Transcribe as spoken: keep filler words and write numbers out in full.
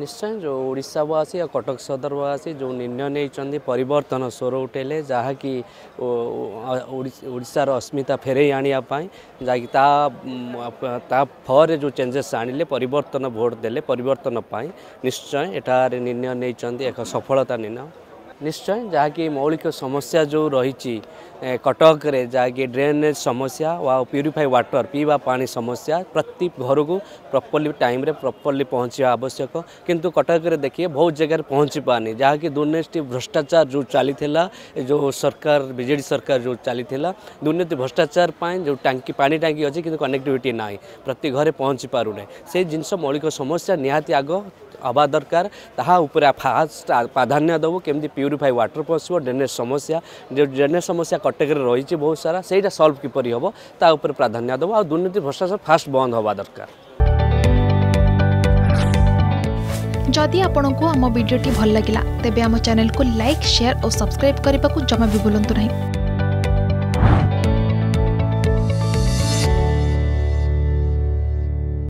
निश्चय जो ओडावासी या कटक सदरवासी जो निर्णय नहीं परिवर्तन स्वर उठेले जहाँकि ओडार अस्मिता फेरे आने जहाँकि ता फर जो चेंजेस आनिले परिवर्तन भोट देले परिवर्तन पाई निश्चय एठार निर्णय नहीं एक सफलता निर्णय निश्चय जहाँकि मौलिक समस्या जो रही कटक रे जहाँकि ड्रेनेज समस्या वा प्यूरीफाई वाटर पीवा पानी समस्या प्रति घर को प्रॉपर्ली टाइम रे प्रॉपर्ली पहुँचा आवश्यक किंतु कटक रे देखिए बहुत जगह पहुँची पानी जहाँकि दुर्नीति भ्रष्टाचार जो चली जो सरकार बीजेडी सरकार जो चली दुर्नीति भ्रष्टाचार जो टांकी पानी टांकी अच्छी किंतु कनेक्टिविटी ना प्रति घरे पहुँची पारुना से जिनस मौलिक समस्या निहाती आग हवा दरकार ताहा उपरा फास्ट प्राधान्य देव केमती प्यूरीफाई वाटर पसव ड्रेनेज समस्या जो ड्रेनेज समस्या कटक रही बहुत सारा सेटा सॉल्व किपरि हम ता उपर प्राधान्य देव आ दुर्नीति भ्रष्टाचार फास्ट बंद हवा दरकार। जदि आपंक आम भिडी भल लगा तेब आम चैनल को लाइक शेयर और सब्सक्राइब करने को जमा भी बुलां नहीं।